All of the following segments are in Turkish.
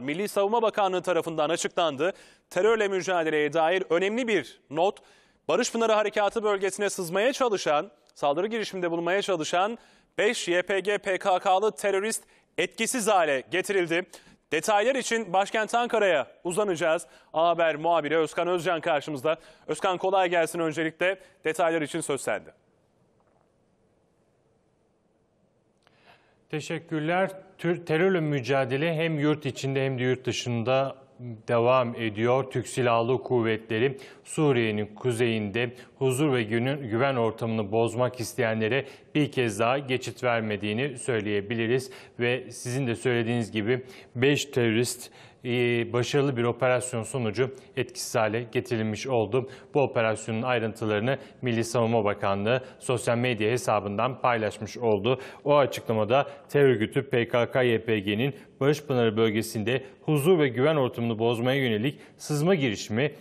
Milli Savunma Bakanlığı tarafından açıklandı. Terörle mücadeleye dair önemli bir not. Barış Pınarı Harekatı bölgesine sızmaya çalışan, saldırı girişiminde bulunmaya çalışan 5 YPG PKK'lı terörist etkisiz hale getirildi. Detaylar için başkent Ankara'ya uzanacağız. A Haber muhabiri Özkan Özcan karşımızda. Özkan, kolay gelsin öncelikle. Detaylar için söz sende. Teşekkürler. Terörle mücadele hem yurt içinde hem de yurt dışında devam ediyor. Türk Silahlı Kuvvetleri Suriye'nin kuzeyinde huzur ve güven ortamını bozmak isteyenlere bir kez daha geçit vermediğini söyleyebiliriz. Ve sizin de söylediğiniz gibi 5 terörist başarılı bir operasyon sonucu etkisiz hale getirilmiş oldu. Bu operasyonun ayrıntılarını Milli Savunma Bakanlığı sosyal medya hesabından paylaşmış oldu. O açıklamada terör örgütü PKK-YPG'nin Barışpınarı bölgesinde huzur ve güven ortamını bozmaya yönelik sızma girişimi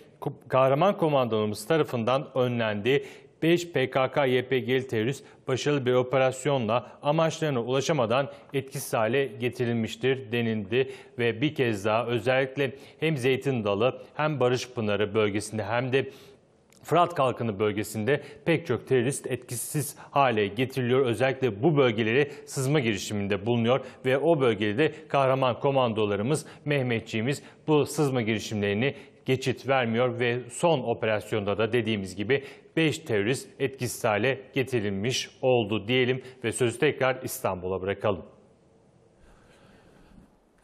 kahraman komandanımız tarafından önlendi. 5 PKK-YPG'li terörist başarılı bir operasyonla amaçlarına ulaşamadan etkisiz hale getirilmiştir denildi. Ve bir kez daha özellikle hem Zeytin Dalı hem Barış Pınarı bölgesinde hem de Fırat Kalkanı bölgesinde pek çok terörist etkisiz hale getiriliyor. Özellikle bu bölgeleri sızma girişiminde bulunuyor ve o bölgede de kahraman komandolarımız, Mehmetçiğimiz bu sızma girişimlerini geçit vermiyor ve son operasyonda da dediğimiz gibi 5 terörist etkisiz hale getirilmiş oldu diyelim ve sözü tekrar İstanbul'a bırakalım.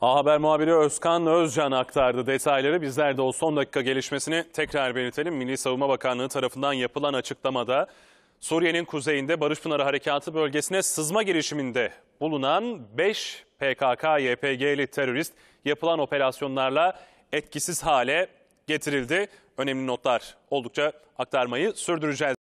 A Haber muhabiri Özkan Özcan aktardı detayları. Bizler de o son dakika gelişmesini tekrar belirtelim. Milli Savunma Bakanlığı tarafından yapılan açıklamada Suriye'nin kuzeyinde Barışpınarı Harekatı bölgesine sızma girişiminde bulunan 5 PKK-YPG'li terörist yapılan operasyonlarla etkisiz hale getirildi. Önemli notlar oldukça aktarmayı sürdüreceğiz.